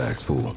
facts, fool.